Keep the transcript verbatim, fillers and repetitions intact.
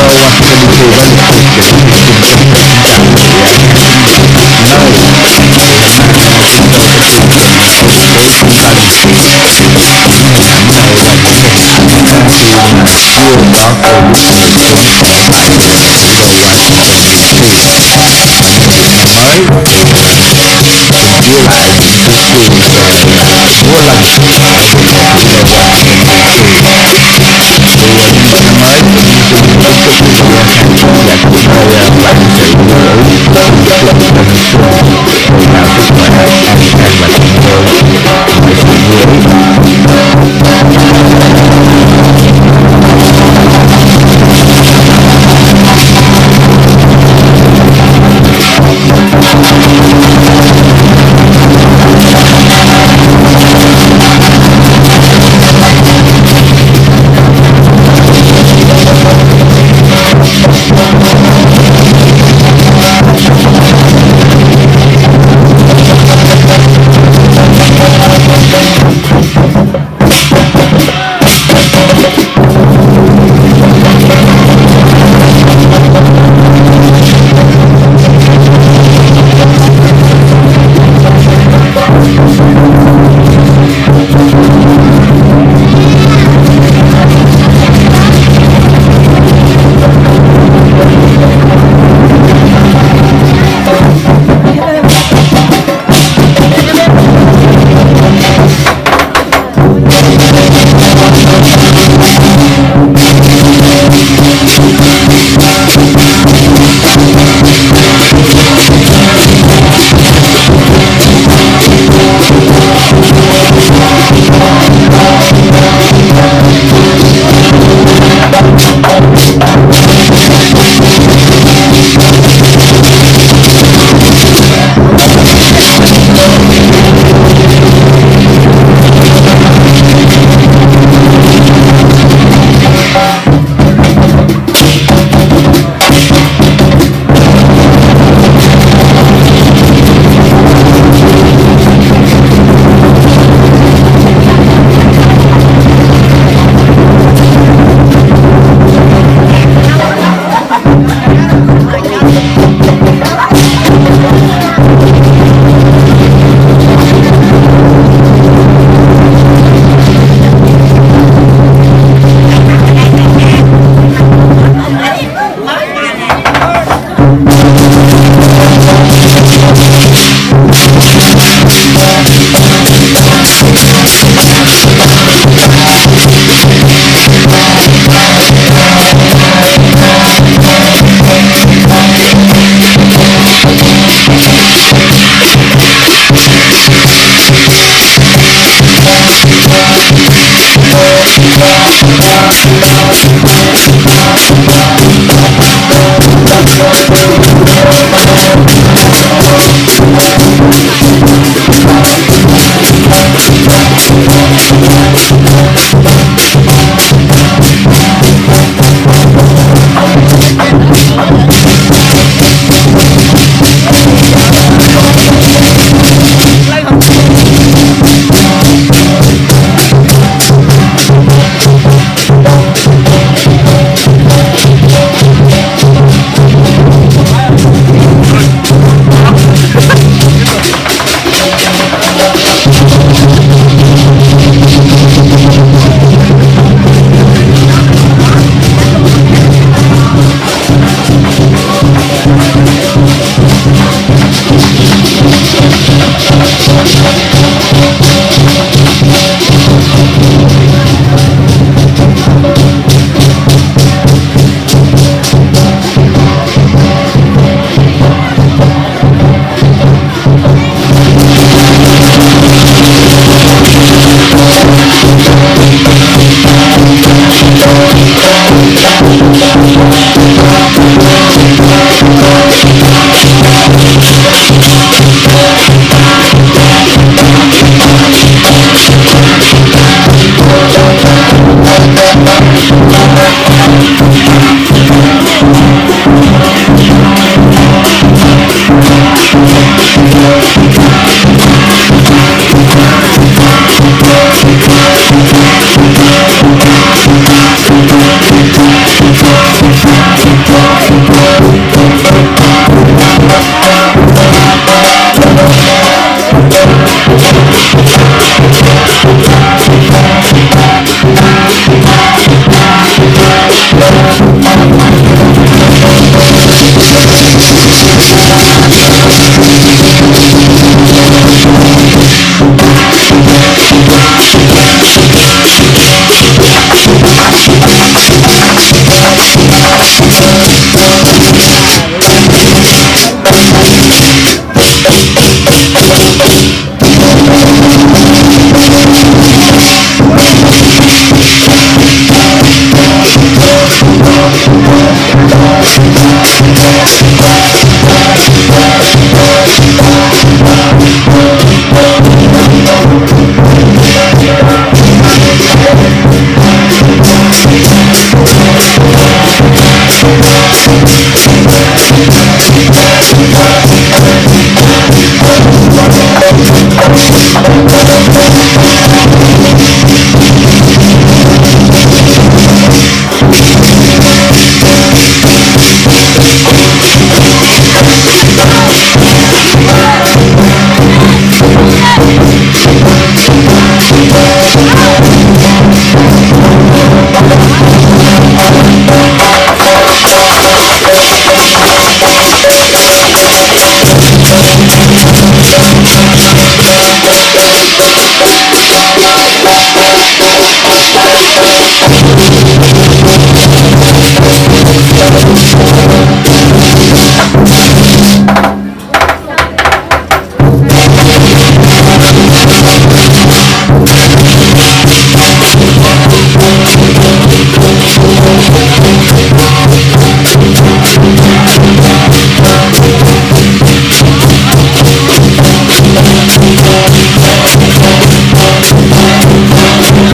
We're like